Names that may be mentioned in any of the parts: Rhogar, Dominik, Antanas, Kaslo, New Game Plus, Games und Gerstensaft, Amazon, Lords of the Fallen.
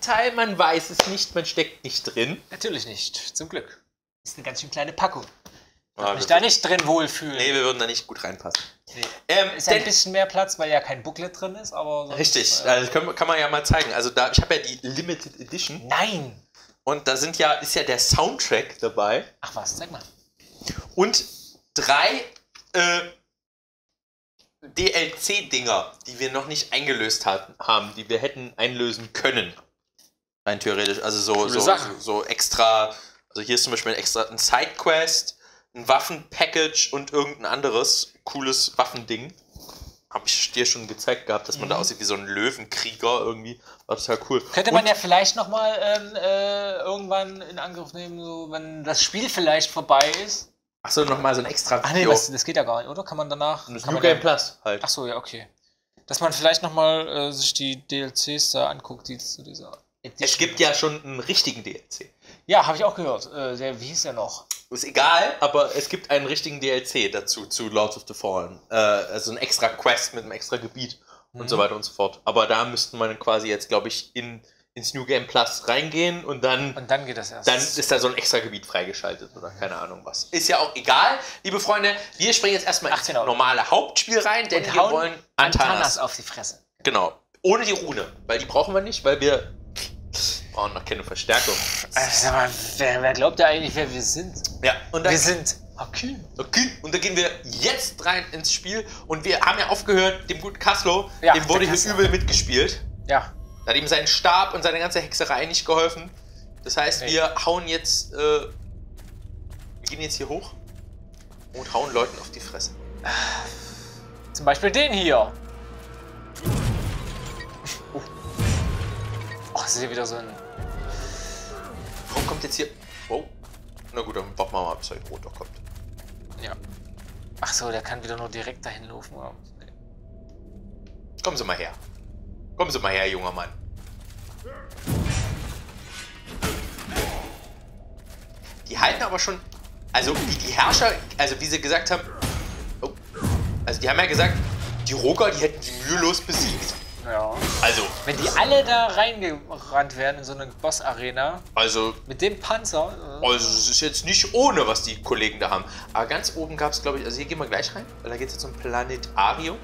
ersten Teil, man weiß es nicht, man steckt nicht drin. Natürlich nicht, zum Glück. Ist eine ganz schön kleine Packung. Ich würde mich da nicht drin wohlfühlen. Nee, wir würden da nicht gut reinpassen. Nee. Ist ja ein bisschen mehr Platz, weil ja kein Booklet drin ist, aber... Sonst, richtig, das kann man ja mal zeigen. Also da, ich habe ja die Limited Edition. Nein! Und da sind ja, ist ja der Soundtrack dabei. Ach was, zeig mal. Und 3 DLC-Dinger, die wir noch nicht eingelöst haben, die wir hätten einlösen können. Rein theoretisch, also so extra... Also hier ist zum Beispiel ein Sidequest, ein Waffenpackage und irgendein anderes cooles Waffending. Habe ich dir schon gezeigt gehabt, dass man da aussieht wie so ein Löwenkrieger irgendwie. War total cool. Könnte man ja vielleicht nochmal irgendwann in Angriff nehmen, so, wenn das Spiel vielleicht vorbei ist. Achso, nochmal so ein extra Video. Ach nee, das geht ja gar nicht, oder? Kann man danach... Das New Game Plus halt. Achso, ja, okay. Dass man vielleicht nochmal sich die DLCs da anguckt, die zu dieser... Es gibt ja schon einen richtigen DLC. Ja, habe ich auch gehört. Wie hieß der noch? Ist egal, aber es gibt einen richtigen DLC dazu, zu Lords of the Fallen. Also ein extra Quest mit einem extra Gebiet und so weiter und so fort. Aber da müssten wir quasi jetzt, glaube ich, ins New Game Plus reingehen und dann... Und dann geht das erst. Dann ist da so ein extra Gebiet freigeschaltet oder keine Ahnung was. Ist ja auch egal. Liebe Freunde, wir springen jetzt erstmal ins normale Hauptspiel rein, denn wir wollen Antanas auf die Fresse. Genau. Ohne die Rune, weil die brauchen wir nicht, weil wir... Oh, noch keine Verstärkung. Also, wer glaubt da eigentlich, wer wir sind? Ja, und wir sind okay. Okay. Und da gehen wir jetzt rein ins Spiel. Und wir haben ja aufgehört, dem guten Kaslo, ja, dem wurde hier übel mitgespielt. Ja. Da hat ihm sein Stab und seine ganze Hexerei nicht geholfen. Das heißt, wir hauen jetzt, wir gehen jetzt hier hoch und hauen Leuten auf die Fresse. Zum Beispiel den hier. Oh, das ist ja wieder so ein... Warum kommt jetzt hier... Oh. Na gut, dann warten wir mal, bis ein Roter kommt. Ja. Ach so, der kann wieder nur direkt dahin laufen. Nee. Kommen Sie mal her. Kommen Sie mal her, junger Mann. Die halten aber schon... Also, die Herrscher... Also, wie sie gesagt haben... Oh. Also, die haben ja gesagt, die Rhogar, die hätten die mühelos besiegt. Ja. Also. Wenn die alle da reingerannt werden in so eine Boss-Arena. Also. Mit dem Panzer. Also, es ist jetzt nicht ohne, was die Kollegen da haben. Aber ganz oben gab es, glaube ich. Also, hier gehen wir gleich rein. Weil da geht es jetzt um Planetario.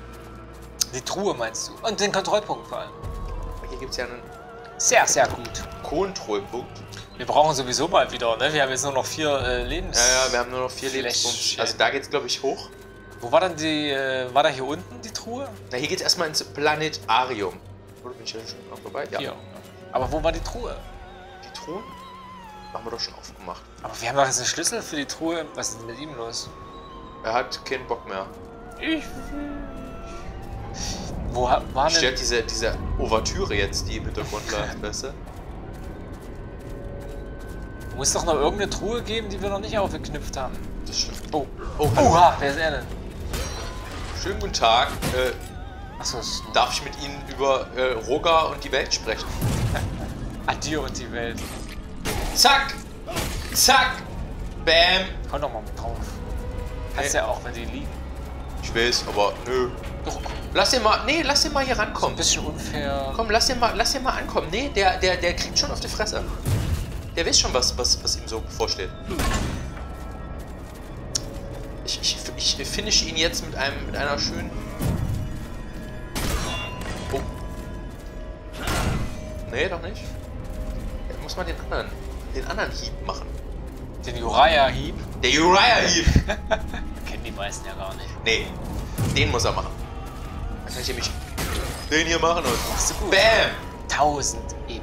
Die Truhe meinst du? Und den Kontrollpunkt vor allem. Aber hier gibt es ja einen. Sehr, sehr gut. Kontrollpunkt. Wir brauchen sowieso mal wieder, ne? Wir haben jetzt nur noch 4 Lebens. Ja, wir haben nur noch 4 Lebenspunkte. Also, da geht es, glaube ich, hoch. Wo war denn die, war da hier unten die Truhe? Na, hier geht's erstmal ins Planetarium. Oder bin ich ja schon noch vorbei? Ja. Hier. Aber wo war die Truhe? Die Truhe? Haben wir doch schon aufgemacht. Aber wir haben doch jetzt einen Schlüssel für die Truhe. Was ist denn mit ihm los? Er hat keinen Bock mehr. Wo war denn... Stört diese Ouvertüre jetzt, die im Hintergrund läuft, weißt du? Muss doch noch irgendeine Truhe geben, die wir noch nicht aufgeknüpft haben. Das stimmt. Oh. Oh, oha, wer ist er denn? Schönen guten Tag. Achso, darf ich mit Ihnen über Rhogar und die Welt sprechen? Adieu und die Welt. Zack! Zack! Bam! Hau doch mal mit drauf. Kannst ja auch, wenn sie liegen. Ich weiß, aber nö. Doch, komm. Lass den mal. Nee, lass den mal hier rankommen. Ein bisschen unfair. Komm, lass den mal ankommen. Nee, der kriegt schon auf die Fresse. Der weiß schon, was ihm so bevorsteht. Ich finish ihn jetzt mit einer schönen... Oh. Nee, doch nicht. Jetzt muss man den anderen Hieb machen. Den Uriah-Hieb? Der Uriah-Hieb! Kennen die meisten ja gar nicht. Nee, den muss er machen. Dann kann ich nämlich den hier machen und... Machst du gut. Bam! 1000 EP.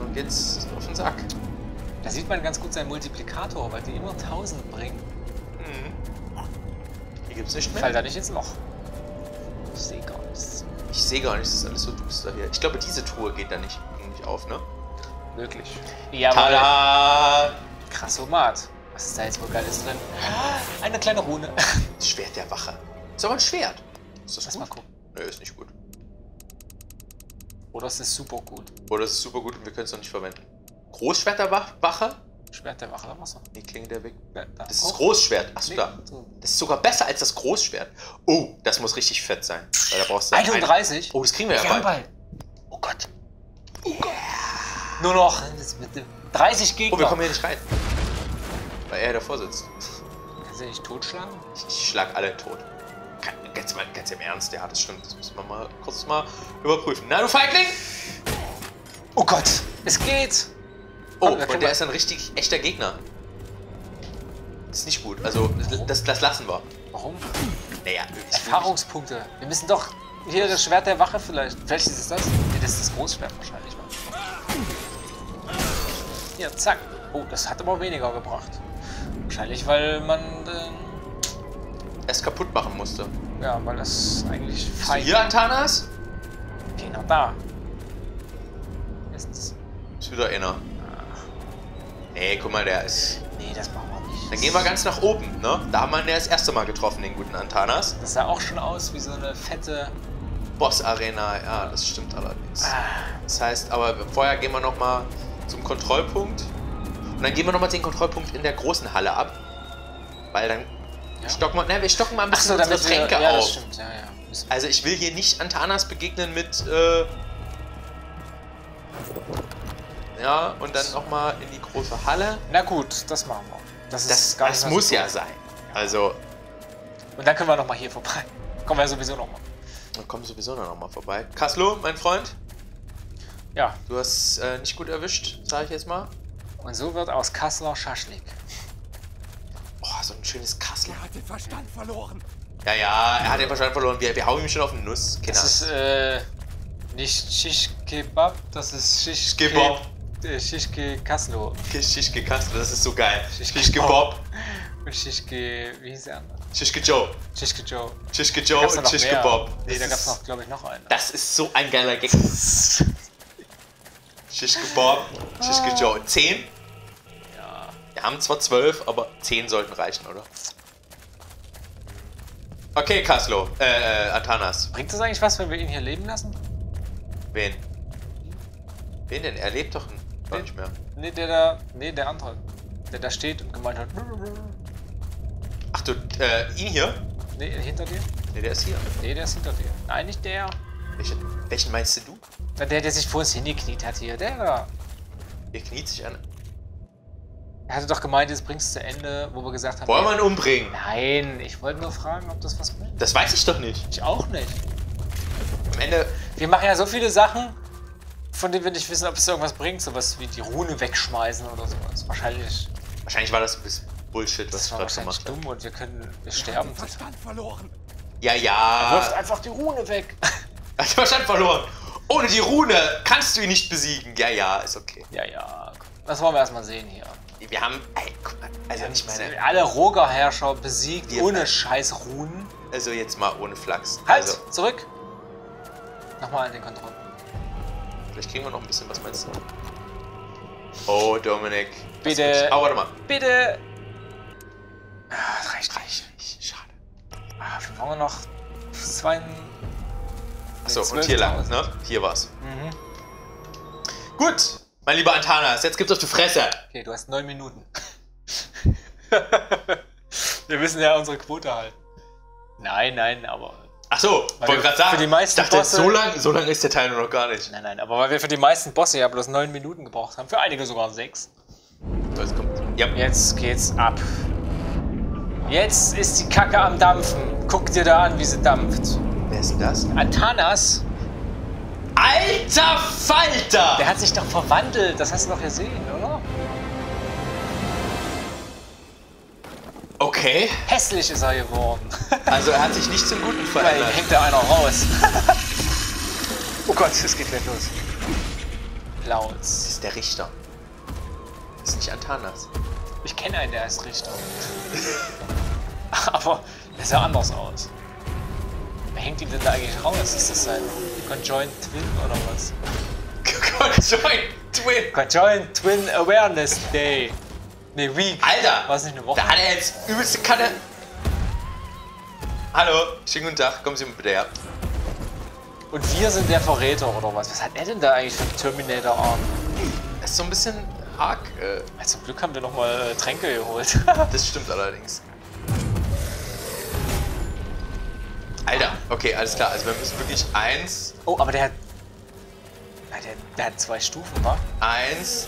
Und jetzt auf den Sack. Da sieht man ganz gut seinen Multiplikator, weil die immer 1000 bringen. Hier gibt's nicht mehr. Fall da nicht ins Loch. Ich sehe gar nichts. Ich sehe gar nichts, das ist alles so duster hier. Ich glaube, diese Truhe geht da nicht auf, ne? Wirklich. Ja, tada! Krassomat. Was ist da jetzt wohl Geiles drin? Eine kleine Rune. Das Schwert der Wache. Ist aber ein Schwert. Ist das gut? Lass mal gucken. Nö, ist nicht gut. Oder es ist super gut. Oder es ist super gut und wir können es noch nicht verwenden. Großschwert der Wache? Schwert der Wache oder Wasser? Nee, klingt der Weg. Ja, da. Das ist das Großschwert. Achso, da. Das ist sogar besser als das Großschwert. Oh, das muss richtig fett sein. Weil da brauchst du 31? Oh, das kriegen wir ja bald. Oh Gott. Oh Gott. Yeah. Nur noch 30 Gegner. Oh, wir kommen hier nicht rein. Weil er davor sitzt. Kannst du nicht totschlagen? Ich schlag alle tot. Ganz im Ernst, ja, das stimmt. Das müssen wir mal kurz mal überprüfen. Na, du Feigling! Oh Gott, es geht! Oh, und der ist ein richtig echter Gegner. Das ist nicht gut. Also, das lassen wir. Warum? Naja, Erfahrungspunkte. Wir müssen doch hier das Schwert der Wache vielleicht. Vielleicht ist es das? Nee, das ist das Großschwert wahrscheinlich. Hier, zack. Oh, das hat aber weniger gebracht. Wahrscheinlich, weil man es kaputt machen musste. Ja, weil das eigentlich fein. Hier, Antanas? Genau da. Ist wieder einer. Nee, guck mal, der ist. Nee, das machen wir nicht. Dann gehen wir ganz nach oben, ne? Da haben wir ihn ja das erste Mal getroffen, den guten Antanas. Das sah auch schon aus wie so eine fette Boss-Arena. Ja, das stimmt allerdings. Das heißt, aber vorher gehen wir nochmal zum Kontrollpunkt. Und dann gehen wir nochmal den Kontrollpunkt in der großen Halle ab. Weil dann wir stocken mal ein bisschen unsere Tränke auf. Ja, das stimmt. Ja, ja. Also ich will hier nicht Antanas begegnen mit ja, und dann nochmal in die große Halle. Na gut, das machen wir. Das muss ja sein. Also. Und dann können wir nochmal hier vorbei. Kommen wir sowieso nochmal. Dann kommen wir sowieso nochmal vorbei. Kaslo, mein Freund. Ja. Du hast nicht gut erwischt, sage ich jetzt mal. Und so wird aus Kaslo Schaschlik. Oh, so ein schönes Kaslo. Er hat den Verstand verloren. Ja, ja, er hat den Verstand verloren. Wir hauen ihm schon auf den Nuss. Genau. Das ist nicht Shish Kebab, das ist Shish Kebab. Shishke Kaslo. Shishke Kaslo, das ist so geil. Shishke Bob. Und Shishke, wie hieß der andere? Shishke Joe. Shishke Joe. Shishke Joe und Shishke Bob. Nee, da gab's noch, glaube ich, noch einen. Das ist so ein geiler Gag. Shishke Bob, Shishke Joe. 10? Ja. Wir haben zwar 12, aber 10 sollten reichen, oder? Okay, Kaslo. Antanas. Bringt das eigentlich was, wenn wir ihn hier leben lassen? Wen? Wen denn? Er lebt doch nicht mehr. Nee, der andere. Der da steht und gemeint hat. Ach du, ihn hier? Nee, hinter dir? Nee, der ist hier. Nee, der ist hinter dir. Nein, nicht der. Welchen meinst du? Der sich vor uns hingekniet hat hier. Der da. Der kniet sich an. Er hatte doch gemeint, jetzt bringst du zu Ende, wo wir gesagt haben. Wollen wir ihn umbringen? Nein, ich wollte nur fragen, ob das was bringt. Das weiß ich doch nicht. Ich auch nicht. Am Ende. Wir machen ja so viele Sachen. Von dem wir nicht wissen, ob es irgendwas bringt, sowas wie die Rune wegschmeißen oder sowas. Wahrscheinlich war das ein bisschen Bullshit, was ich gerade gemacht habe. Das war dumm und wir sterben. Ich hab den Verstand verloren. Ja, ja. Er wirft einfach die Rune weg. Er hat den Verstand verloren. Ohne die Rune kannst du ihn nicht besiegen. Ja, ja, ist okay. Ja, ja. Das wollen wir erstmal sehen hier. Wir haben, ey, guck mal, also ich meine, alle Rhogar-Herrscher besiegt ohne scheiß Runen. Also jetzt mal ohne Flachs. Halt, also. Zurück. Nochmal an den Kontrollen. Vielleicht kriegen wir noch ein bisschen, was meinst du? Oh, Dominik. Bitte. Oh, warte mal. Bitte. Ah, das reicht. Schade. Ah, wir brauchen noch zwei. Achso, und hier lang, ne? Hier war's. Mhm. Gut, mein lieber Antanas, jetzt gibt's auf die Fresse. Okay, du hast 9 Minuten. Wir müssen ja unsere Quote halten. Nein, aber. Achso, wollte gerade sagen, ich dachte, Bosse, so lang ist der Teil noch gar nicht. Nein, aber weil wir für die meisten Bosse ja bloß 9 Minuten gebraucht haben, für einige sogar 6. So, jetzt kommt. Ja. Jetzt geht's ab. Jetzt ist die Kacke am Dampfen. Guck dir da an, wie sie dampft. Wer ist denn das? Antanas. Alter Falter! Der hat sich doch verwandelt, das hast du doch gesehen, oder? Okay. Hässlich ist er geworden. Also er hat sich nicht zum Guten verändert. Nein, hängt da einer raus. Oh Gott, es geht gleich los. Laut. Das ist der Richter. Das ist nicht Antanas. Ich kenne einen, der heißt Richter. Aber der sah anders aus. Wer hängt ihn denn da eigentlich raus? Ist das sein Conjoined Twin oder was? Conjoined Twin! Conjoined Twin Awareness Day! Nee, Week. Alter! War es nicht eine Woche? Da hat er jetzt übelste Kanne. Hallo, schönen guten Tag, kommen Sie mit bitte her. Und wir sind der Verräter oder was? Was hat er denn da eigentlich für einen Terminator-Arm? Das ist so ein bisschen arg. Zum Glück haben wir nochmal Tränke geholt. Das stimmt allerdings. Alter, okay, alles klar. Also wir müssen wirklich eins. Oh, aber der hat. Der hat zwei Stufen, wa? 1,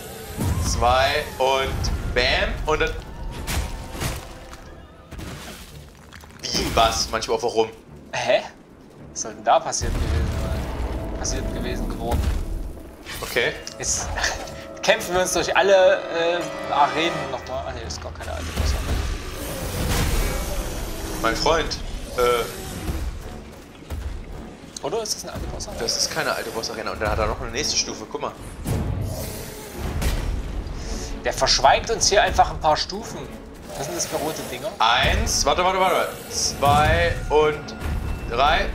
2 und bam. Und dann... Wie, was? Manchmal auch warum. Hä? Was soll denn da passiert gewesen sein? Passiert gewesen, geworden. Okay. Jetzt kämpfen wir uns durch alle Arenen nochmal. Ah ne, das ist gar keine alte Person. Mein Freund, Oder ist das eine alte Boss-Arena? Das ist keine alte Boss-Arena und dann hat er noch eine nächste Stufe, guck mal. Der verschweigt uns hier einfach ein paar Stufen. Was sind das für rote Dinger? 1, warte. 2 und 3.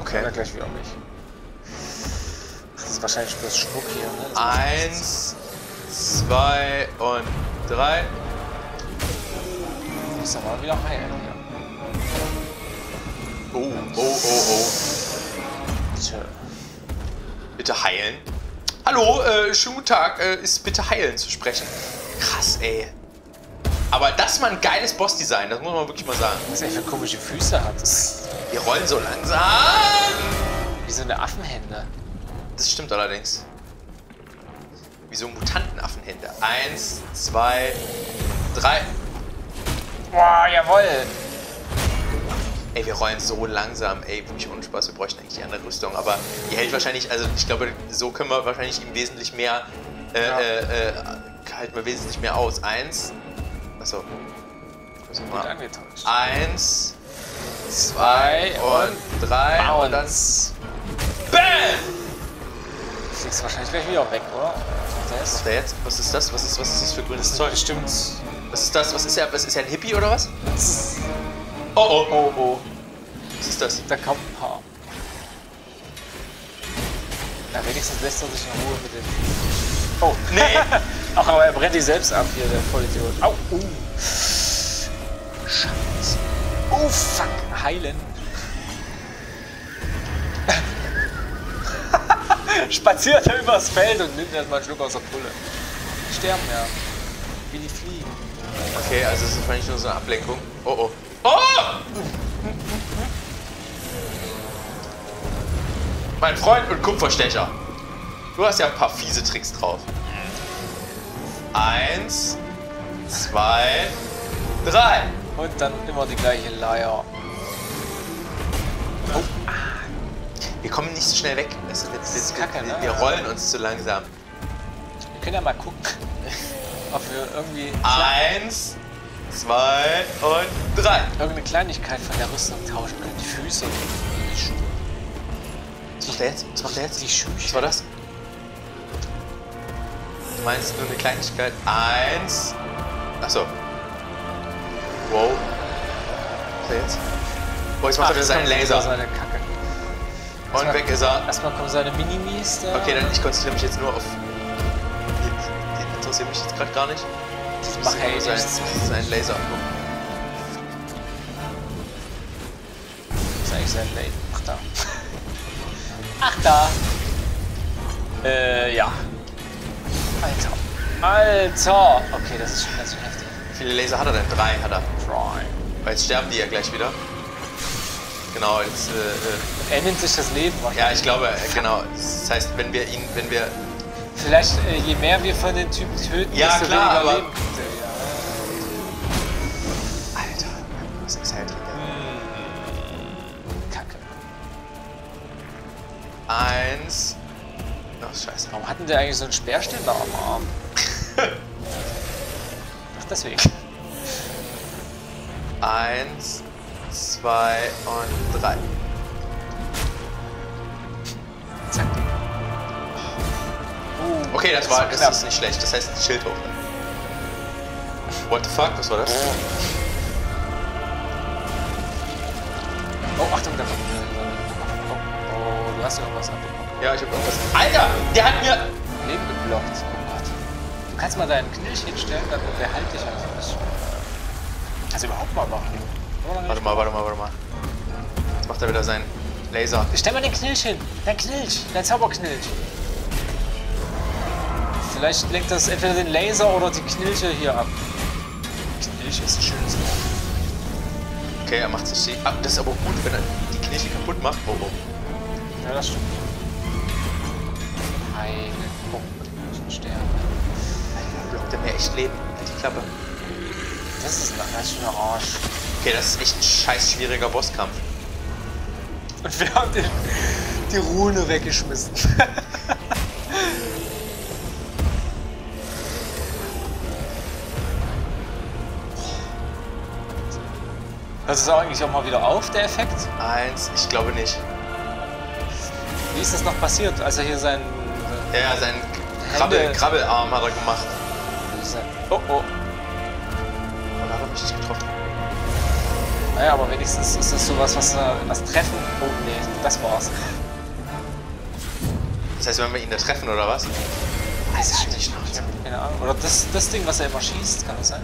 Okay. Dann gleich wieder mich. Das ist wahrscheinlich bloß Schmuck hier, ne? 1, 2 und 3. Ich muss aber wieder heilen hier. Oh. Bitte. Bitte heilen. Hallo, schönen guten Tag. Ist bitte heilen zu sprechen. Krass, ey. Aber das ist mal ein geiles Bossdesign, das muss man wirklich mal sagen. Was er für komische Füße hat. Die rollen so langsam. Wie so eine Affenhände. Das stimmt allerdings. Wie so Mutantenaffenhände. 1, 2, 3. Boah, jawoll. Ey, wir rollen so langsam. Ey, wirklich ohne Spaß. Wir bräuchten eigentlich die andere Rüstung. Aber die hält wahrscheinlich, also ich glaube, so können wir wahrscheinlich im Wesentlichen mehr, halten wir wesentlich mehr aus. 1. Achso. Mal. 1, 2 und 3. Bounce. Und dann... BAM! Du fliegst wahrscheinlich gleich wieder weg, oder? Was macht er jetzt? Was ist das? Was ist das für grünes Zeug? Stimmt. Was ist das? Was ist er ein Hippie oder was? Oh. Was ist das? Da kommt ein Paar. Na, wenigstens lässt er sich in Ruhe mit dem. Oh, nee! Ach, aber er brennt die selbst ab hier, der Vollidiot. Au, Scheiße. Oh, fuck. Heilen. Spaziert er übers Feld und nimmt erstmal einen Schluck aus der Pulle. Die sterben ja. Wie die fliegen. Okay, also es ist wahrscheinlich nur so eine Ablenkung. Oh! Mein Freund und Kupferstecher. Du hast ja ein paar fiese Tricks drauf. 1, 2, 3. Und dann immer die gleiche Leier. Oh. Wir kommen nicht so schnell weg. Das ist kacke, ne? Wir rollen uns zu langsam. Wir können ja mal gucken, ob wir irgendwie... 1, 2 und 3. Irgendeine Kleinigkeit von der Rüstung tauschen können. Die Füße und die Schuhe. Was macht der jetzt? Die Schuhe. Was war das? Du meinst nur eine Kleinigkeit? 1. Achso. Wow. Was war jetzt? Boah, jetzt macht er wieder seinen Laser. Das war eine Kacke. Und weg ist er. Erstmal kommen seine Minimis da. Okay, dann ich konzentriere mich jetzt nur auf... Die interessiert mich jetzt gerade gar nicht. Das macht er seinen Laser angucken. Das ist eigentlich sein Laser. Ach da. Ja. Alter. Okay, das ist schon ganz heftig. Wie viele Laser hat er denn? 3 hat er. Weil jetzt sterben die ja gleich wieder. Genau, jetzt, er nimmt sich das Leben. Ja, ich glaube, genau. Das heißt, wenn wir... Vielleicht, je mehr wir von den Typen töten, ja, desto klar, weniger Leben. Alter, was ist halt wieder? Kacke. 1... Ach, scheiße. Warum hatten der eigentlich so einen Speerständer am Arm? Ach, deswegen. 1, 2 und 3. Zack. Okay, das ist nicht schlecht. Das heißt, ein Schild hoch. What the fuck? Was war das? Oh, Achtung, da kommt du hast ja irgendwas abbekommen. Ja, ich hab irgendwas. Alter, der hat mir Leben geblockt. Oh Gott. Du kannst mal deinen Knilch hinstellen, damit der halt dich einfach nicht. Also überhaupt mal machen. Warte mal. Jetzt macht er wieder seinen Laser. Stell mal den Knilch hin. Dein Zauberknilch. Vielleicht lenkt das entweder den Laser oder die Knilche hier ab. Knilch ist ein schönes Wort. Okay, er macht sich die ab. Das ist aber gut, wenn er die nicht kaputt macht. Oh, oh. Ja, das stimmt. Einen Punkt. Sterben. Alter, Block, der mir echt Leben. Halt die Klappe. Das ist ein ganz schöner Arsch. Okay, das ist echt ein scheiß schwieriger Bosskampf. Und wir haben die Rune weggeschmissen. Hörst du es eigentlich auch mal wieder auf, der Effekt? Eins, ich glaube nicht. Wie ist das noch passiert, als er hier seinen... Ja, seinen Krabbelarm hat er gemacht. Oh, oh. Und da hat er mich nicht getroffen. Naja, aber wenigstens ist das sowas, was treffen... Oh, nee, das war's. Das heißt, wenn wir ihn da treffen, oder was? Das ist nicht noch. Ich hab keine Ahnung. Oder das Ding, was er immer schießt, kann das sein?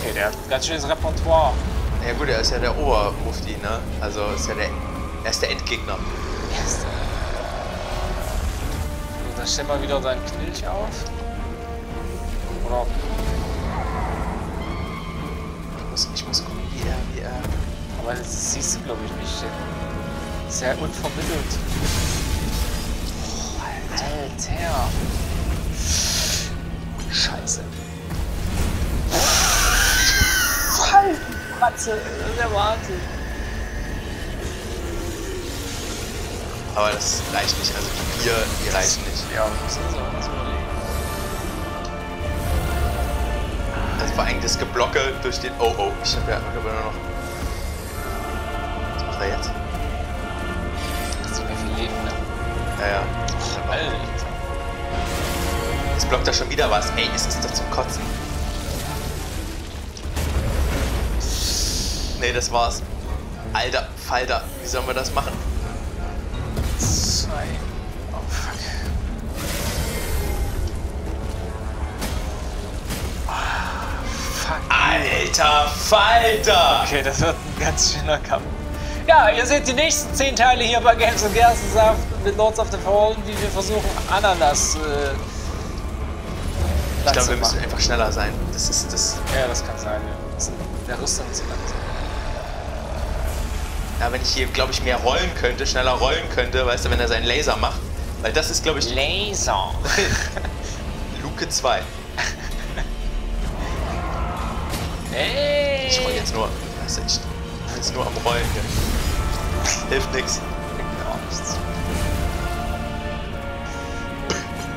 Okay, der hat ein ganz schönes Repertoire. Ja gut, er ist ja der Obermufti, ne? Also ist ja er ist der Endgegner. Yes. Und dann stell mal wieder deinen Knilch auf. Oder? Ich muss gucken, wie er... Aber das siehst du, glaube ich, nicht. Sehr unvermittelt. Oh, Alter. Scheiße. Matze, der Wahnsinn. Aber das reicht nicht, also die Bier, die reichen nicht. Ja, wir müssen uns auch was überlegen. Also vor allem das Geblocke durch den... Oh, oh, ich hab ja nur noch... Was macht er jetzt? Das sieht mir viel Leben, ne? Ja, ja. Ach, Alter. Jetzt blockt er schon wieder was. Ey, es ist doch zum Kotzen. Nee, das war's. Alter, Falter, wie sollen wir das machen? Zwei. Oh, fuck. Oh, fuck. Alter, Falter! Okay, das wird ein ganz schöner Kampf. Ja, ihr seht die nächsten 10 Teile hier bei Games und Gerstensaft mit Lords of the Fallen, wie wir versuchen, Antanas. Ich glaube, wir müssen einfach schneller sein. Das ist das. Ja, das kann sein. Ja. Der Rüstung ist langsam. Ja, wenn ich hier, glaube ich, mehr rollen könnte, schneller rollen könnte, weißt du, wenn er seinen Laser macht. Weil das ist, glaube ich... Laser! Luke 2. Hey. Ich roll jetzt nur. Weißt du, ich bin jetzt nur am Rollen hier. Hilft nix. Hilft mir auch nichts.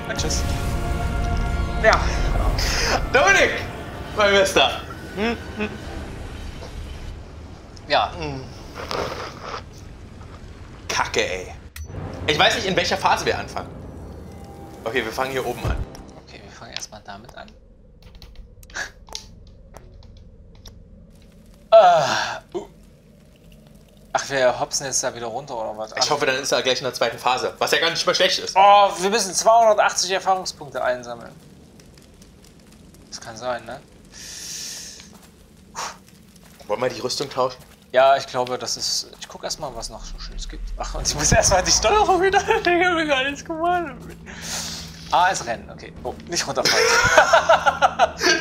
Und tschüss. Ja. Dominik! Mein Bester! Hm? Hm. Ja. Hm. Kacke, ey. Ich weiß nicht, in welcher Phase wir anfangen. Okay, wir fangen hier oben an. Okay, wir fangen erstmal damit an. Ach, wir hopsen jetzt da wieder runter, oder was? Ich hoffe, dann ist er gleich in der zweiten Phase, was ja gar nicht mehr schlecht ist. Oh, wir müssen 280 Erfahrungspunkte einsammeln. Das kann sein, ne? Wollen wir die Rüstung tauschen? Ja, ich glaube, das ist... Ich guck erstmal, was noch so Schönes gibt. Ach, und ich muss erstmal die Steuerung wieder... Ich habe gar nichts gemacht. Ah, es rennen, okay. Oh, nicht runterfallen.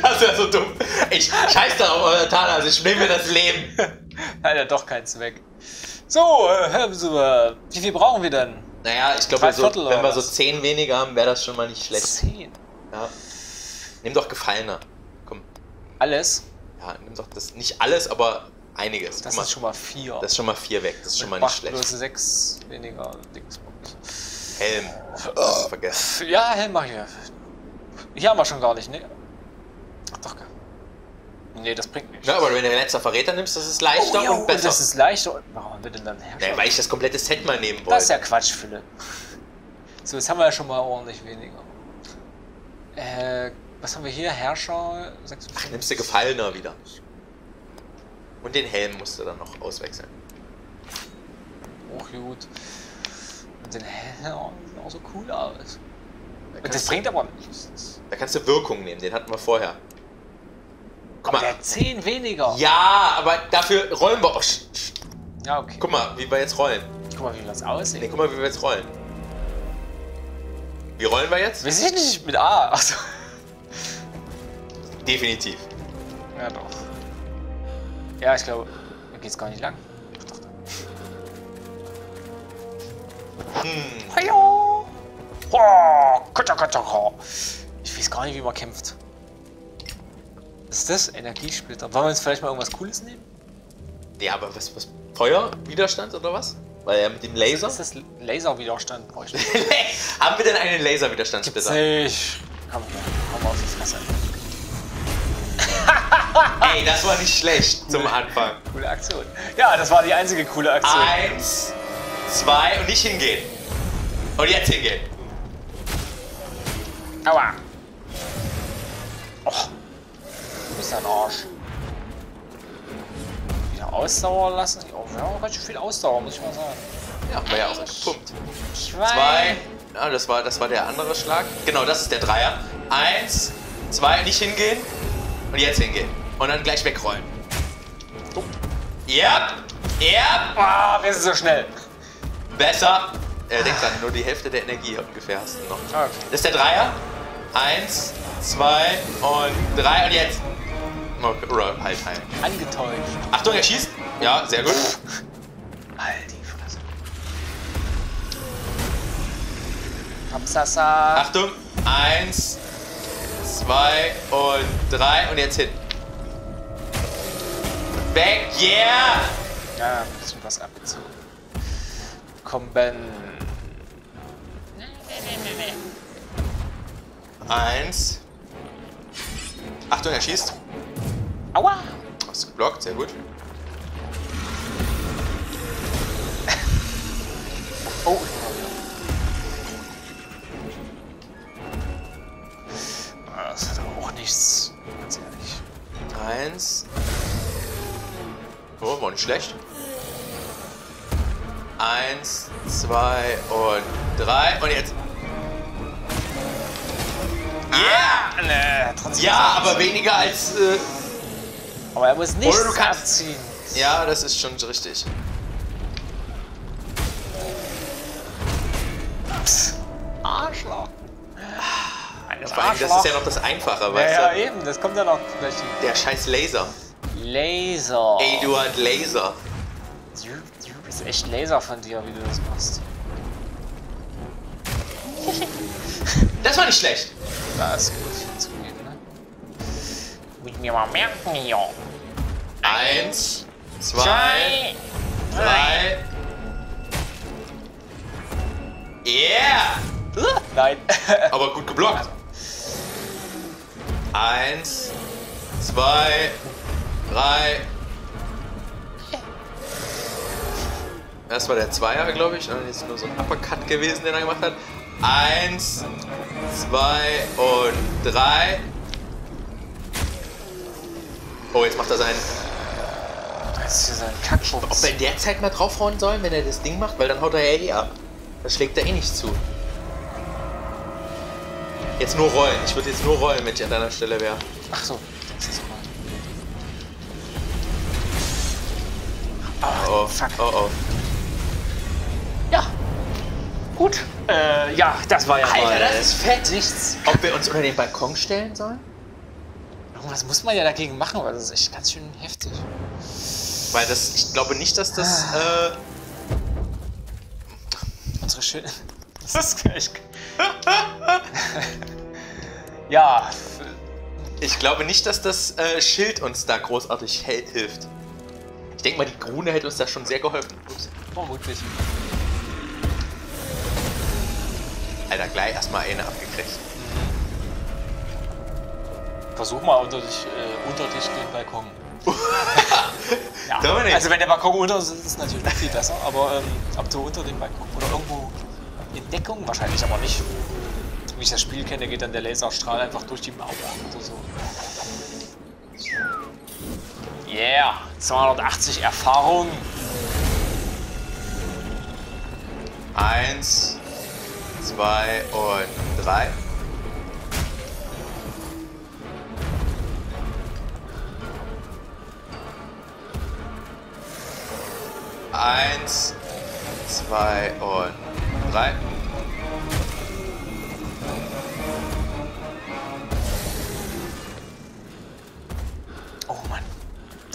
Das wäre so dumm. Ich scheiß darauf, Antanas, ich nehme mir das Leben. Hat ja doch keinen Zweck. So, hören Sie mal. Wie viel brauchen wir denn? Naja, ich glaube, wenn wir so 10 weniger haben, wäre das schon mal nicht schlecht. 10? Ja. Nimm doch Gefallener. Komm. Alles? Ja, nimm doch das... Nicht alles, aber... Einiges. Das ist schon mal 4. Das ist schon mal 4 weg. Das ist schon mal nicht schlecht. Bloß 6 weniger Dingsbox. Helm. Oh, vergessen. Ja, Helm mach ich ja. Hier haben wir schon gar nicht, ne? Ach doch, nee, das bringt nichts. Ja, aber wenn du den letzten Verräter nimmst, das ist leichter und besser. Das ist leichter. Warum haben wir denn dann Herrscher? Naja, weil ich das komplette Set mal nehmen wollte. Das ist ja Quatsch, Fülle. So, jetzt haben wir ja schon mal ordentlich weniger. Was haben wir hier? Herrscher 6. Ach, nimmst du Gefallener wieder. Und den Helm musst du dann noch auswechseln. Och gut. Und den Helm sieht auch so cool aus. Und das bringt aber nichts. Da kannst du Wirkung nehmen, den hatten wir vorher. Guck mal. Der hat 10 weniger. Ja, aber dafür rollen wir auch. Ja, okay. Guck mal, wie wir jetzt rollen. Guck mal, wie wir das aussehen. Nee, guck mal, wie wir jetzt rollen. Wie rollen wir jetzt? Weiß ich nicht, mit A. Achso. Definitiv. Ja, doch. Ja, ich glaube, da geht's gar nicht lang. Hallo! Ich weiß gar nicht, wie man kämpft. Was ist das? Energiesplitter. Wollen wir uns vielleicht mal irgendwas Cooles nehmen? Ja, aber was? Feuerwiderstand oder was? Weil ja mit dem Laser? Das ist das Laserwiderstand. Haben wir denn einen Laserwiderstandsplitter? Nicht. Komm mal auf die Fresse. Ey, das war nicht schlecht zum Anfang. Coole Aktion. Ja, das war die einzige coole Aktion. 1, 2 und nicht hingehen. Und jetzt hingehen. Aua. Och. Du bist ein Arsch. Wieder Ausdauer lassen. Oh, wir haben ganz schön viel Ausdauer, muss ich mal sagen. Ja, war ja auch ein Punkt. 2. Ja, das war der andere Schlag. Genau, das ist der Dreier. 1, 2, nicht hingehen. Und jetzt hingehen. Und dann gleich wegrollen. Ja! Ja! Ah, wir sind so schnell. Besser. Denk dran, nur die Hälfte der Energie ungefähr hast du noch. Okay. Das ist der Dreier. 1, 2 und 3 und jetzt. Oder halt. Angetäuscht. Achtung, er schießt. Ja, sehr gut. Halt die Fresse. Kapsasa. Achtung. 1, 2 und 3 und jetzt hin. Back, yeah! Ja, ein bisschen was abgezogen. Kommen. Nee. 1. Achtung, er schießt. Aua! Hast du geblockt, sehr gut. Oh. Das hat aber auch nichts, ganz ehrlich. 1. Oh, war nicht schlecht. 1, 2 und 3 und jetzt. Yeah! Nee, ja, aber weniger als. Aber er muss nicht abziehen. Ja, das ist schon richtig. Psst. Arschloch. Das ist ja noch das Einfache, weißt du? Ja, eben, das kommt ja noch. Der scheiß Laser. Laser. Ey, du hast Laser. Du bist echt Laser von dir, wie du das machst. Das war nicht schlecht. Das ist gut hinzugeben, ne? Muss mir mal merken hier. 1, 2, 3. Yeah! Nein. Aber gut geblockt. 1, 2, 3. Das war der Zweier, glaube ich. Und ist nur so ein Uppercut gewesen, den er gemacht hat. 1, 2 und 3. Oh, jetzt macht er seinen. Das ist hier sein Kackschutz. Ob wir in der Zeit mal draufhauen sollen, wenn er das Ding macht, weil dann haut er ja eh ab. Da schlägt er eh nicht zu. Jetzt nur rollen. Ich würde jetzt nur rollen, wenn ich an deiner Stelle wäre. Ach so. Das ist cool. Oh, fuck. Oh, oh. Ja. Gut. Ja, das war ja Alter, mal, das ist fett. Nichts. Ob wir uns unter den Balkon stellen sollen? Irgendwas muss man ja dagegen machen, weil das ist echt ganz schön heftig. Weil das, ich glaube nicht, dass das, unsere schöne... Das ist echt... Ja. Ich glaube nicht, dass das Schild uns da großartig hilft. Ich denke mal, die Grune hätte uns da schon sehr geholfen. Ups. Vermutlich. Alter, gleich erstmal eine abgekriegt. Versuch mal unter dich den Balkon. Ja. Also wenn der Balkon unter uns ist, ist es natürlich noch viel besser. Aber ob du unter den Balkon oder irgendwo in Deckung wahrscheinlich, aber nicht. Wie ich das Spiel kenne, geht dann der Laserstrahl einfach durch die Mauer oder so. Yeah, 280 Erfahrung. 1, 2 und 3. Eins, zwei und drei.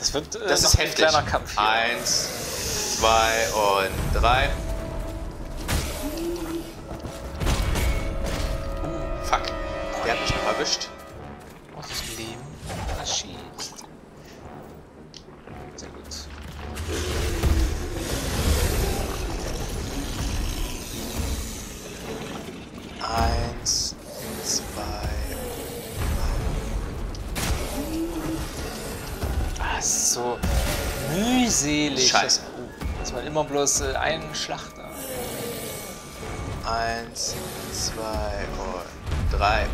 Das wird das ist heftig. Ein kleiner Kampf hier. 1, 2 und 3. Fuck. Der hat mich noch erwischt. Aus dem Leben. Aschi. Sehr gut. So mühselig. Scheiße. Dass man immer bloß einen Schlachter. 1, 2 und 3.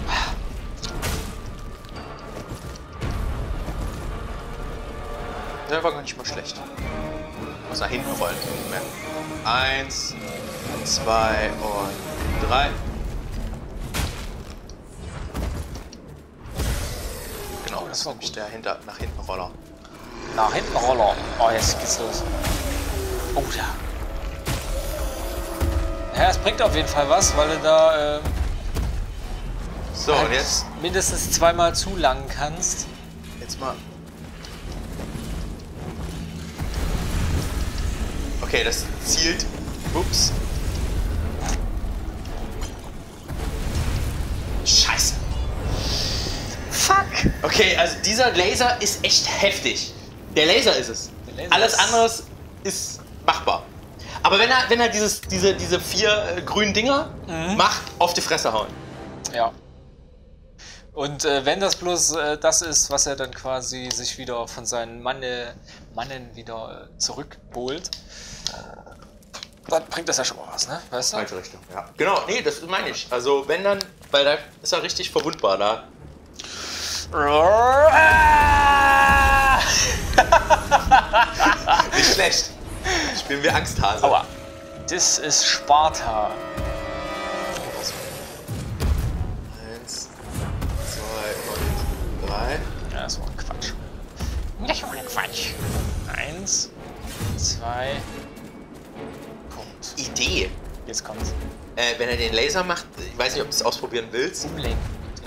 Der war gar nicht mal schlecht. Ich muss nach hinten rollen. 1, 2 und 3. Genau, das war nämlich der nach hinten Roller. Nach hinten Roller. Oh, jetzt geht's los. Oh, da. Ja, es bringt auf jeden Fall was, weil du da so, halt und jetzt mindestens zweimal zu lang kannst. Jetzt mal. Okay, das zielt. Ups. Scheiße. Fuck. Okay, also dieser Laser ist echt heftig. Der Laser ist es. Laser Alles andere ist machbar. Aber wenn er diese vier grünen Dinger macht, auf die Fresse hauen. Ja. Und wenn das bloß das ist, was er dann quasi sich wieder von seinen Mannen wieder zurückholt, dann bringt das ja schon mal was, ne? Weißt du? Falsche Richtung, ja. Genau, nee, das meine ich. Also wenn dann, weil da ist er richtig verwundbar da. Nicht schlecht. Spielen wir Angsthase. Aua. Das ist Sparta. 1, 2 und 3. Ja, das war ein Quatsch. Nicht ohne Quatsch. 1, 2. Punkt. Idee. Jetzt kommt's. Wenn er den Laser macht, ich weiß nicht, ob du es ausprobieren willst. Umlenken.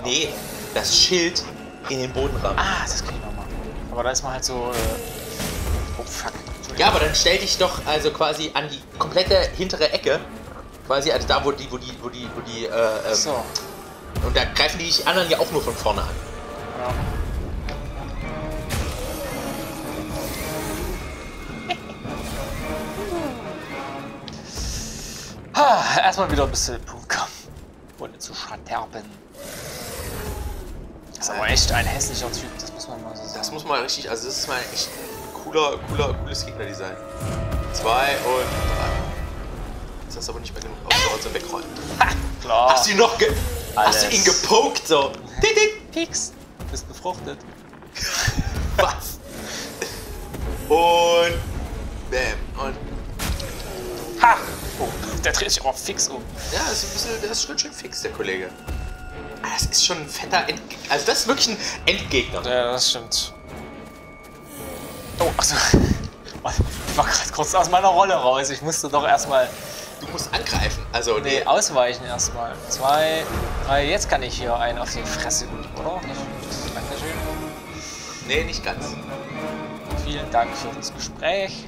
Nee, das Schild in den Boden rammen. Ah, das kann ich noch machen. Aber da ist man halt so. Oh fuck. Ja, aber dann stell dich doch also quasi an die komplette hintere Ecke. Quasi also da, wo die und da greifen die anderen ja auch nur von vorne an. Ja. Ha, erstmal wieder ein bisschen Punker. Ohne zu schaderben. Das ist aber echt ein hässlicher Typ, das muss man mal so sagen. Das muss man richtig, also das ist mal echt ein cooles Gegnerdesign. 2 und 3. Jetzt hast du aber nicht mehr genug Ausdauer zum Wegrollen. Ha, klar. Hast du ihn noch gepokt so? Pix. Du bist befruchtet. Was? Und bam. Und ha! Oh, der dreht sich auch fix um. Ja, das ist ein bisschen, der ist schon schön fix, der Kollege. Das ist schon ein fetter Endgegner. Also das ist wirklich ein Endgegner. Ja, das stimmt. Oh, achso. Ich war gerade kurz aus meiner Rolle raus. Ich musste doch erstmal... Du musst angreifen. Also nee, ausweichen erstmal. 2, 3. Jetzt kann ich hier einen auf die Fresse. Oder? Dankeschön. Nee, nicht ganz. Vielen Dank für das Gespräch.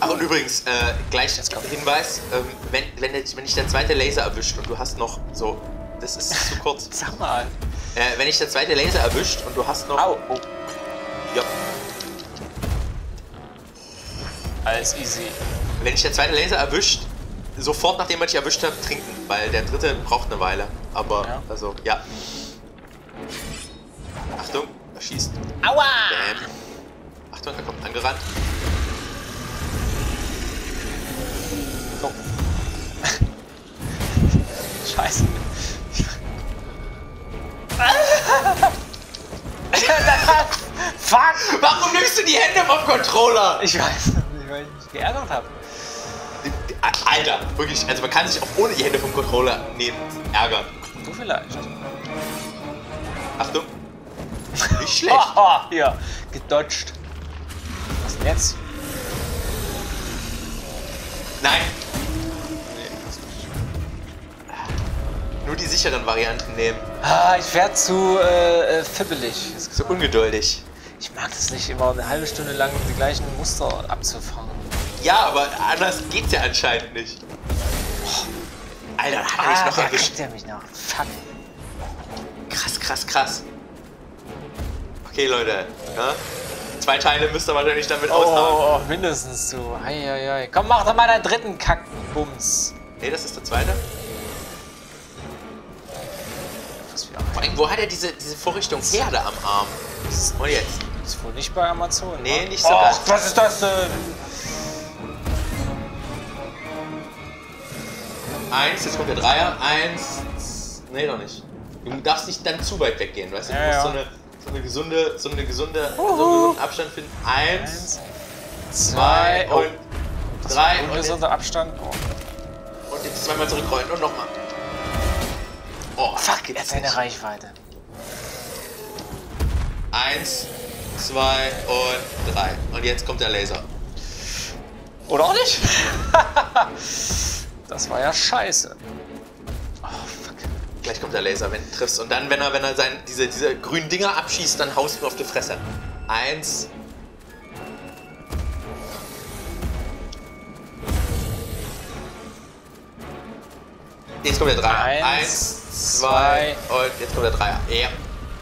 Ach, und übrigens, gleich als Hinweis, wenn dich der zweite Laser erwischt und du hast noch so, das ist zu kurz. Sag mal. Wenn dich der zweite Laser erwischt und du hast noch... Au, oh. Ja. Alles easy. Wenn dich der zweite Laser erwischt, sofort nachdem er dich erwischt hat, trinken, weil der dritte braucht eine Weile. Aber, ja. Also, ja. Achtung, er schießt. Aua! Bam. Achtung, er kommt angerannt. Scheiße. Fuck! Warum nimmst du die Hände vom Controller? Ich weiß nicht, weil ich mich geärgert habe. Alter, wirklich, also man kann sich auch ohne die Hände vom Controller nehmen, ärgern. Du vielleicht. Achtung. Nicht schlecht. Oh, hier, gedodged. Was denn jetzt? Nein! Nur die sicheren Varianten nehmen. Ah, ich werde zu fibbelig. So ungeduldig. Ich mag das nicht, immer eine halbe Stunde lang die gleichen Muster abzufangen. Ja, aber anders geht's ja anscheinend nicht. Oh. Alter, da hat er mich noch erwischt. Da kriegt er mich noch. Fuck. Krass, krass, krass. Okay, Leute. Ja? 2 Teile müsst ihr wahrscheinlich damit aushauen. Oh, mindestens so. Hei, hei, hei. Komm, mach doch mal deinen dritten Kackbums. Ne, das ist der zweite. Vor allem, wo hat er diese Vorrichtung her da am Arm? Und jetzt? Das ist wohl nicht bei Amazon. Nee, nicht so. Ach, was ist das denn? Eins, jetzt kommt der Dreier. Eins. Nee, doch nicht. Du darfst nicht dann zu weit weggehen, weißt du? Du musst so einen gesunden Abstand finden. Eins, zwei und drei. Und gesunder Abstand. Oh. Und jetzt zweimal zurückrollen und nochmal. Oh, fuck, jetzt ist eine Reichweite. 1, 2 und 3. Und jetzt kommt der Laser. Oder auch nicht? Das war ja scheiße. Oh, fuck. Gleich kommt der Laser, wenn du triffst. Und dann, wenn er diese grünen Dinger abschießt, dann haust du auf die Fresse. 1. Jetzt kommt der Dreier. 1, 2 und jetzt kommt der Dreier. Ja.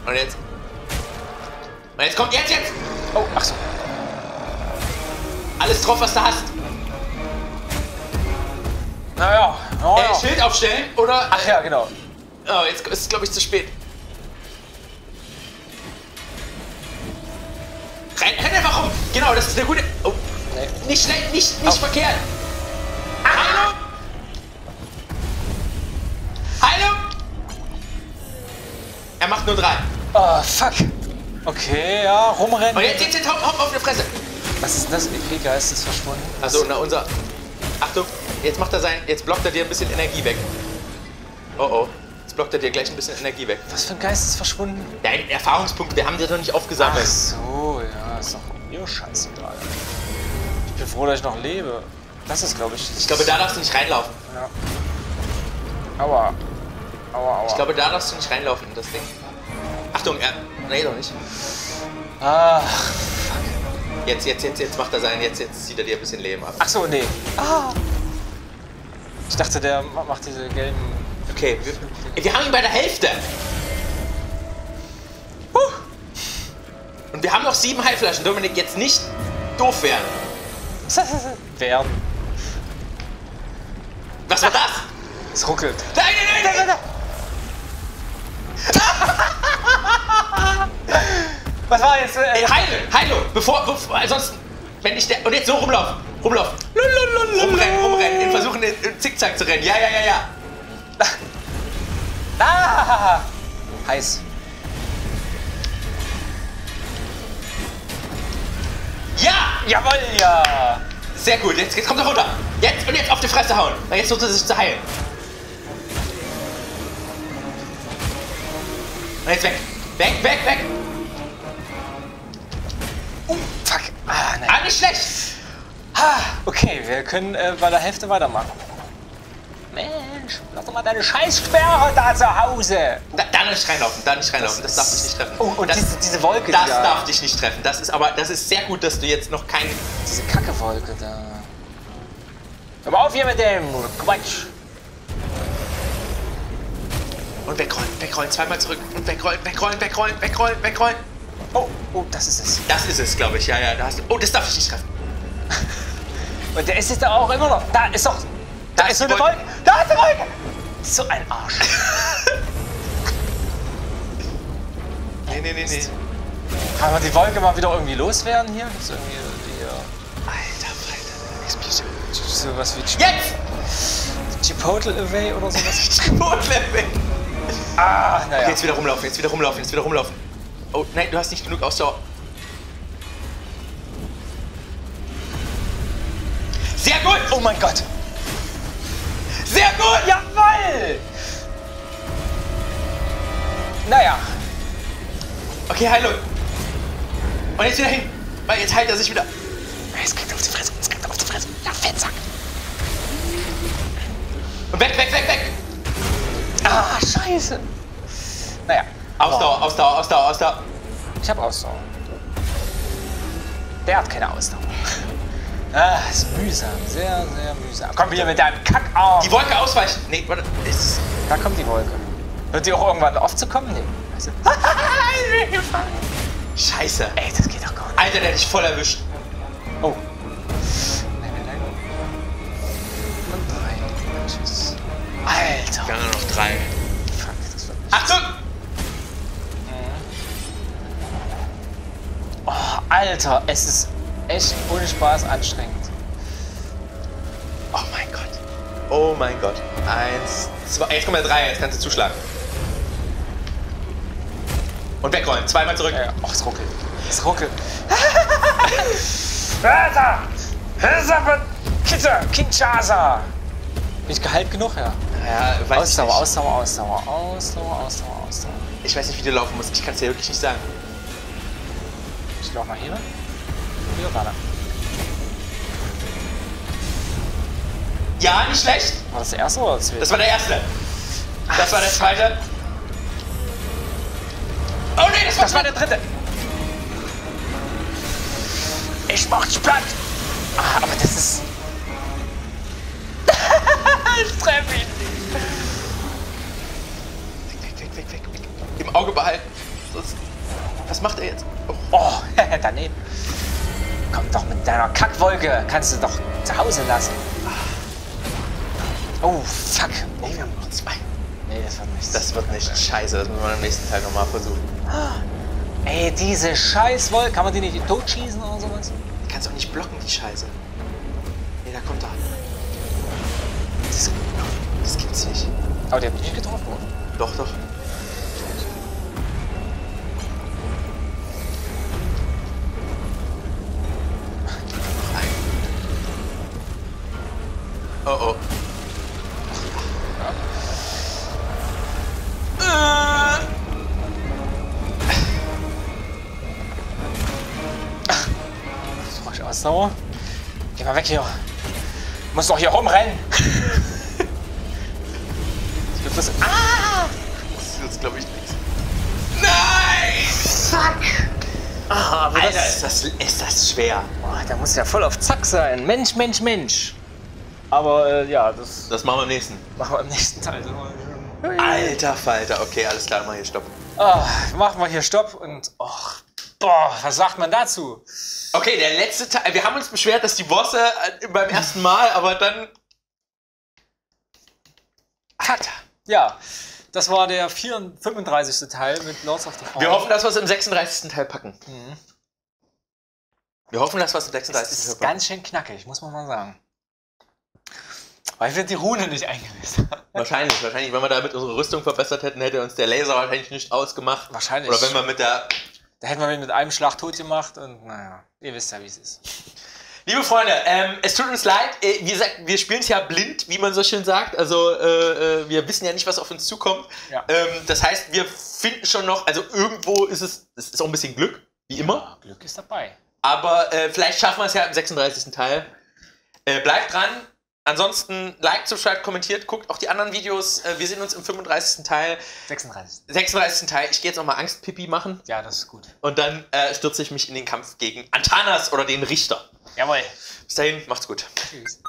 Und jetzt. Und jetzt kommt jetzt! Oh, ach so. Alles drauf, was du hast. Naja, Schild aufstellen, oder? Ach ja, genau. Oh, jetzt ist es, glaube ich, zu spät. Renn einfach rum! Genau, das ist eine gute. Oh. Nee. Nicht schlecht, nicht verkehrt! Heilung! Heilung! Er macht nur 3. Oh, fuck! Okay, ja, rumrennen. Und jetzt, hopp auf die Fresse. Was ist denn das? Geist ist verschwunden. Also, na, unser. Achtung, jetzt macht er jetzt blockt er dir ein bisschen Energie weg. Oh oh, jetzt blockt er dir gleich ein bisschen Energie weg. Was für ein Geist ist verschwunden? Dein Erfahrungspunkt, wir haben dir doch nicht aufgesammelt. Ach so, ja, ist doch mir scheißegal. Ich bin froh, dass ich noch lebe. Das ist, glaube ich. Ich glaube, da darfst du nicht reinlaufen. Ja. Aua. Aua, aua. Ich glaube, da darfst du nicht reinlaufen, das Ding. Achtung, nee, doch nicht. Ach, fuck. Jetzt macht er sein, jetzt zieht er dir ein bisschen Leben ab. Ach so, nee. Ah. Ich dachte, der macht diese gelben... Okay, wir haben ihn bei der Hälfte. Huh. Und wir haben noch 7 Heilflaschen. Dominik, jetzt nicht doof werden. Was war das? Es ruckelt. Nein. Was war jetzt? Heilung! Bevor ansonsten, wenn ich der. Und jetzt so rumlaufen! Rumrennen! Versuchen in Zickzack zu rennen! Ja! Ah! Heiß! Ja! Jawoll, ja! Sehr gut, jetzt kommt er runter! Jetzt auf die Fresse hauen! Weil jetzt versucht er sich zu heilen! Und jetzt weg! Weg! Fuck. Ah, nein. Ah, nicht schlecht. Okay, wir können bei der Hälfte weitermachen. Mensch, lass doch mal deine Scheißsperre da zu Hause. Da nicht reinlaufen. Das darf dich nicht treffen. Oh, und das, diese Wolke da. Das darf dich nicht treffen. Das ist sehr gut, dass du jetzt noch keinen... Diese Kacke-Wolke da. Hör mal auf hier mit dem Quatsch. Und wegrollen. Zweimal zurück. Und wegrollen. Oh, das ist es. Das ist es, glaube ich. Ja, da hast du... Oh, das darf ich nicht treffen. Und der ist jetzt auch immer noch... Da ist doch... Da ist so eine Wolke. Da ist eine Wolke! So ein Arsch. Nee. Kann man die Wolke mal wieder irgendwie loswerden hier? Gibt's irgendwie... Alter. Explosion. So was wie... Jetzt! Chipotle Away oder sowas? Chipotle Away! Ah, naja. Okay, jetzt wieder rumlaufen. Oh, nein, du hast nicht genug Ausdauer. Sehr gut! Oh mein Gott! Sehr gut! Jawoll! Naja. Okay, Heilung. Und jetzt wieder hin. Weil jetzt heilt er sich wieder. Jetzt kriegt er auf die Fresse. Ja, Fettsack. Und weg! Ah, scheiße. Naja. Ausdauer. Ich hab Ausdauer. Der hat keine Ausdauer. Ach, ist mühsam. Sehr, sehr mühsam. Komm wieder mit deinem Kackarm. Die Wolke ausweichen. Nee, warte. Da kommt die Wolke. Wird die auch irgendwann aufzukommen? Nee. Weißt du? Ich bin gefangen. Scheiße. Ey, das geht doch gar nicht. Alter, der hat dich voll erwischt. Oh. Nein, nein, nein. Und drei. Tschüss. Alter. Wir haben nur noch drei. Fuck, das wird nicht. Achtung! Oh, Alter, es ist echt ohne Spaß anstrengend. Oh mein Gott. Oh mein Gott. 1, 2. Jetzt kommt der 3, jetzt kannst du zuschlagen. Und wegrollen. Zweimal zurück. Ja, ja. Oh, es ruckelt. Es ruckelt. Alter! Kinshasa! Kinshasa! Bin ich geheilt genug? Ja. Ja, weiß Ausdauer, nicht. Ausdauer, Ausdauer, Ausdauer, Ausdauer, Ausdauer. Ich weiß nicht, wie du laufen musst. Ich kann es dir wirklich nicht sagen. Ich laufe mal hier. Hier war er. Ja, nicht schlecht. War das der erste oder das zweite? Das war der erste. Das war der zweite. Oh ne, das war der dritte. Ich mach dich platt. Ah, aber das ist... Ich treffe ihn. Weg, weg, weg, weg, weg. Im Auge behalten. Sonst... Was macht er jetzt? Oh, oh daneben. Komm doch mit deiner Kackwolke. Kannst du doch zu Hause lassen. Oh, fuck. Oh. Nee, wir haben noch zwei. Nee, das wird nichts. Das wird nicht scheiße. Das müssen wir im nächsten Teil nochmal versuchen. Ey, diese Scheißwolke. Kann man die nicht totschießen oder sowas? Die kannst du auch nicht blocken, die Scheiße. Nee, da kommt er an. Das gibt's nicht. Aber der hat mich nicht getroffen, oder? Doch, doch. Oh oh. So, ich Ausdauer. Geh mal weg hier. Muss doch hier rumrennen. Ich glaub, das. Ah! Das ist jetzt, glaube ich, nichts. Nein! Fuck! Ah, aber Alter, ist das schwer. Boah, da muss ja voll auf Zack sein. Mensch, Mensch, Mensch. Aber ja, das... Das machen wir im nächsten. Machen wir im nächsten Teil. Alter Falter. Okay, alles klar, mal hier Stopp. Oh, machen wir hier Stopp und... Oh, boah, was sagt man dazu? Okay, der letzte Teil. Wir haben uns beschwert, dass die Bosse beim ersten Mal, aber dann... Alter. Ja, das war der 35. Teil mit Lords of the Fallen. Wir hoffen, dass wir es im 36. Teil packen. Mhm. Wir hoffen, dass wir es im 36. Teil packen. Das ist ganz schön knackig, muss man mal sagen. Weil ich die Rune nicht eingelöst habe. Wahrscheinlich, wahrscheinlich. Wenn wir damit unsere Rüstung verbessert hätten, hätte uns der Laser wahrscheinlich nicht ausgemacht. Wahrscheinlich. Oder wenn wir mit der... Da hätten wir mit einem Schlag tot gemacht und naja, ihr wisst ja, wie es ist. Liebe Freunde, es tut uns leid. Wie gesagt, wir spielen es ja blind, wie man so schön sagt. Also wir wissen ja nicht, was auf uns zukommt. Ja. Das heißt, wir finden schon noch, also irgendwo ist es ist auch ein bisschen Glück, wie immer. Ja, Glück ist dabei. Aber vielleicht schaffen wir es ja im 36. Teil. Bleibt dran. Ansonsten, liked, subscribe, kommentiert, guckt auch die anderen Videos. Wir sehen uns im 35. Teil. 36. 36. Teil. Ich gehe jetzt nochmal Angstpipi machen. Ja, das ist gut. Und dann stürze ich mich in den Kampf gegen Antanas oder den Richter. Jawohl. Bis dahin, macht's gut. Tschüss.